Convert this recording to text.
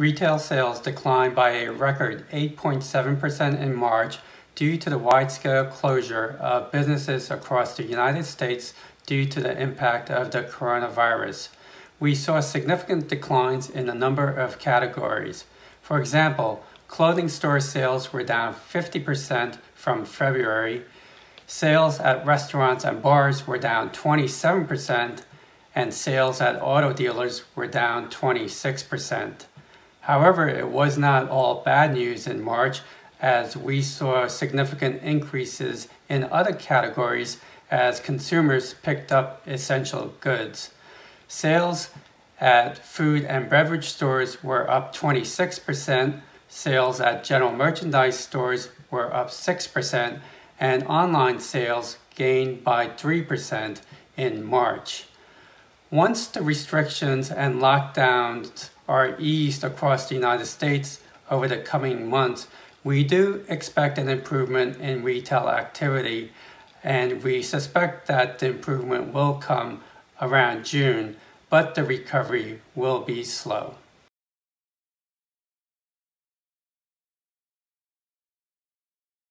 Retail sales declined by a record 8.7% in March due to the wide-scale closure of businesses across the United States due to the impact of the coronavirus. We saw significant declines in a number of categories. For example, clothing store sales were down 50% from February, sales at restaurants and bars were down 27%, and sales at auto dealers were down 26%. However, it was not all bad news in March, as we saw significant increases in other categories as consumers picked up essential goods. Sales at food and beverage stores were up 26%, sales at general merchandise stores were up 6%, and online sales gained by 3% in March. Once the restrictions and lockdowns are eased across the United States over the coming months, we do expect an improvement in retail activity, and we suspect that the improvement will come around June, but the recovery will be slow.